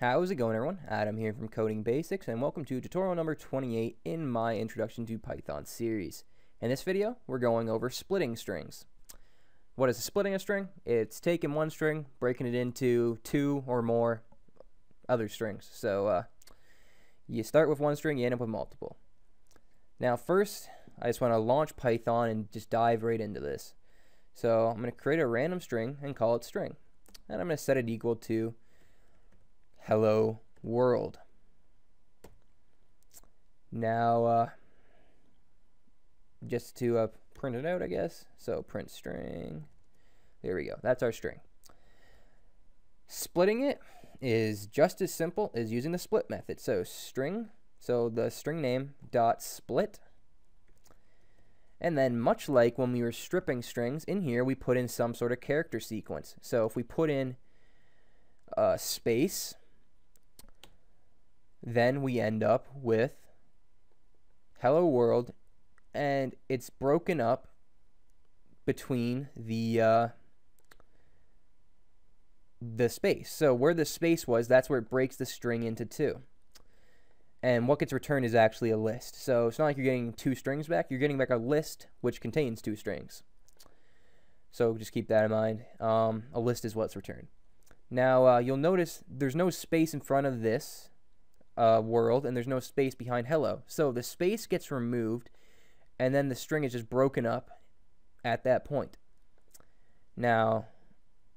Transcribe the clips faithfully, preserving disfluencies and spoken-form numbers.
How's it going, everyone? Adam here from Coding Basics, and welcome to tutorial number twenty-eight in my Introduction to Python series. In this video, we're going over splitting strings. What is splitting a string? It's taking one string, breaking it into two or more other strings. So uh, you start with one string, you end up with multiple. Now first, I just want to launch Python and just dive right into this. So I'm going to create a random string and call it string. And I'm going to set it equal to hello world. Now uh, just to uh, print it out, I guess, so print string. There we go, that's our string. Splitting it is just as simple as using the split method. So string, so the string name dot split, and then much like when we were stripping strings in here, we put in some sort of character sequence. So if we put in a space, then we end up with hello world, and it's broken up between the uh, the space. So where the space was, that's where it breaks the string into two, and what gets returned is actually a list. So it's not like you're getting two strings back, you're getting back a list which contains two strings. So just keep that in mind. Um, a list is what's returned. Now uh, you'll notice there's no space in front of this uh, world, and there's no space behind hello. So the space gets removed, and then the string is just broken up at that point. Now,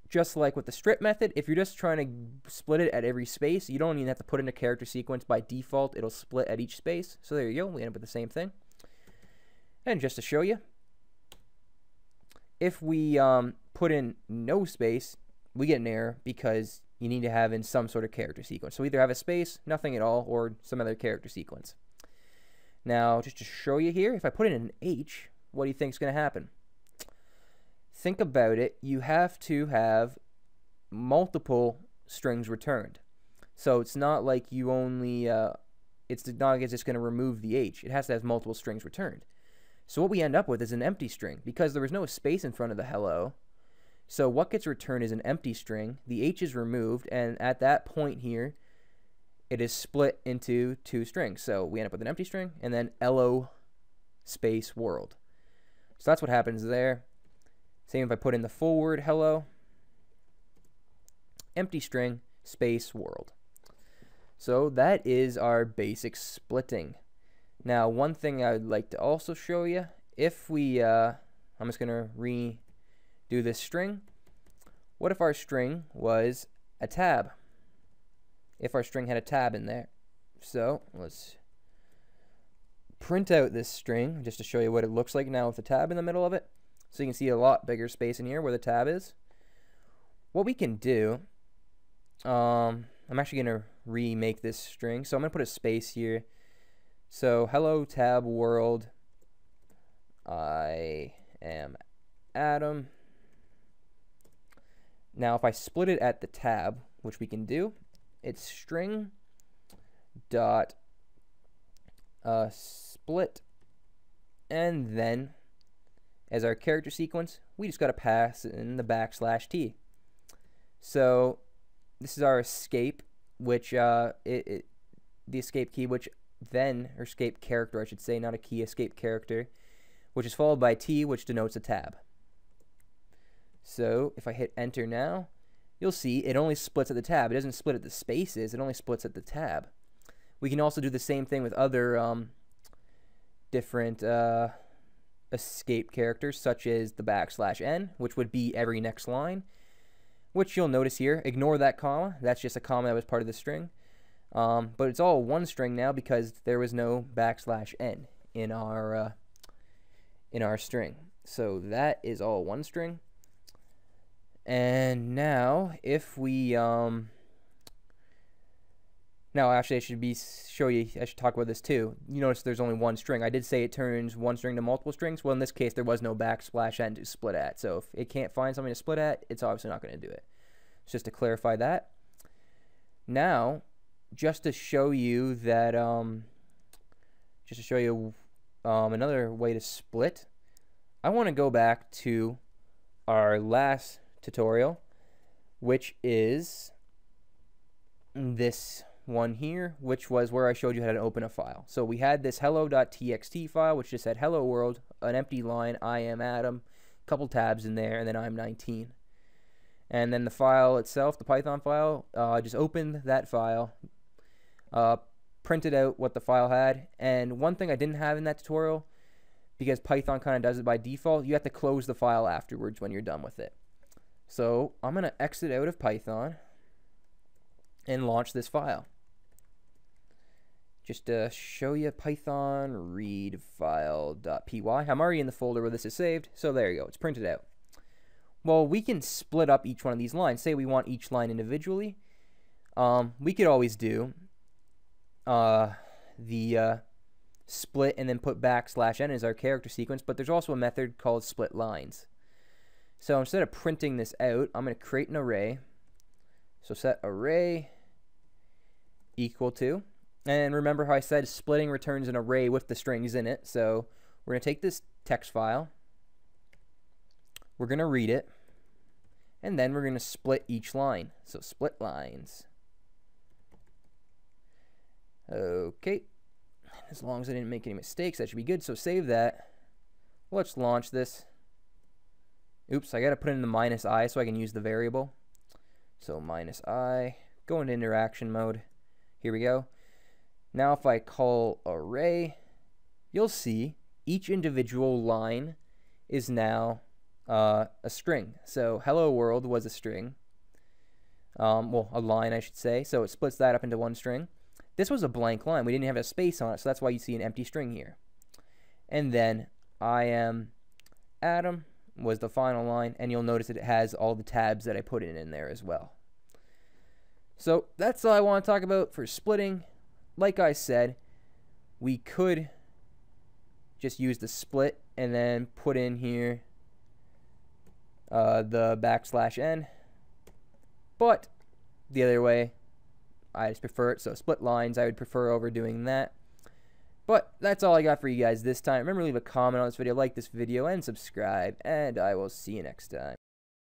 just like with the strip method, if you're just trying to split it at every space, you don't even have to put in a character sequence. By default, it'll split at each space. So there you go, we end up with the same thing. And just to show you, if we um, put in no space, we get an error because you need to have in some sort of character sequence. So either have a space, nothing at all, or some other character sequence. Now, just to show you here, if I put in an H, what do you think is going to happen? Think about it. You have to have multiple strings returned. So it's not like you only, uh, it's not like it's just going to remove the H. It has to have multiple strings returned. So what we end up with is an empty string because there was no space in front of the hello. So what gets returned is an empty string, the H is removed, and at that point here, it is split into two strings. So we end up with an empty string, and then hello space world. So that's what happens there. Same if I put in the full word, hello, empty string, space world. So that is our basic splitting. Now, one thing I would like to also show you, if we, uh, I'm just gonna re- do this string. What if our string was a tab? If our string had a tab in there. So let's print out this string just to show you what it looks like now with the tab in the middle of it. So you can see a lot bigger space in here where the tab is. What we can do, um, I'm actually gonna remake this string. So I'm gonna put a space here. So hello tab world, I am Adam. Now if I split it at the tab, which we can do, it's string dot uh, split, and then as our character sequence, we just got to pass in the backslash t. So this is our escape, which uh, it, it, the escape key, which then, or escape character I should say, not a key, escape character, which is followed by t, which denotes a tab. So if I hit enter now, you'll see it only splits at the tab. It doesn't split at the spaces, it only splits at the tab. We can also do the same thing with other um, different uh, escape characters, such as the backslash n, which would be every next line, which you'll notice here, ignore that comma, that's just a comma that was part of the string. Um, but it's all one string now because there was no backslash n in our, uh, in our string. So that is all one string. And now, if we, um, now actually I should be show you, I should talk about this too. You notice there's only one string. I did say it turns one string to multiple strings. Well, in this case, there was no backslash n to split at. So if it can't find something to split at, it's obviously not going to do it. It's just to clarify that. Now, just to show you that, um, just to show you um, another way to split, I want to go back to our last tutorial, which is on this one here, which was where I showed you how to open a file. So we had this hello dot t x t file, which just said hello world, an empty line, I am Adam, a couple tabs in there, and then I'm nineteen. And then the file itself, the Python file, I uh, just opened that file, uh, printed out what the file had. And one thing I didn't have in that tutorial, because Python kind of does it by default, you have to close the file afterwards when you're done with it. So I'm going to exit out of Python and launch this file. Just to show you, Python read file dot p y. I'm already in the folder where this is saved, so there you go, it's printed out. Well, we can split up each one of these lines. Say we want each line individually. Um, we could always do uh, the uh, split and then put backslash n as our character sequence, but there's also a method called split lines. So instead of printing this out, I'm going to create an array. So set array equal to, and remember how I said splitting returns an array with the strings in it. So we're going to take this text file, we're going to read it, and then we're going to split each line. So split lines. Okay, as long as I didn't make any mistakes, that should be good. So save that. Let's launch this. Oops, I got to put in the minus I so I can use the variable. So minus I, go into interaction mode. Here we go. Now if I call array, you'll see each individual line is now uh, a string. So hello world was a string, um, well, a line I should say, so it splits that up into one string. This was a blank line, we didn't have a space on it, so that's why you see an empty string here. And then I am Adam was the final line, and you'll notice that it has all the tabs that I put in in there as well. So that's all I want to talk about for splitting. Like I said, we could just use the split and then put in here uh, the backslash n, but the other way I just prefer it. So split lines I would prefer over doing that. But that's all I got for you guys this time. Remember, leave a comment on this video, like this video, and subscribe, and I will see you next time.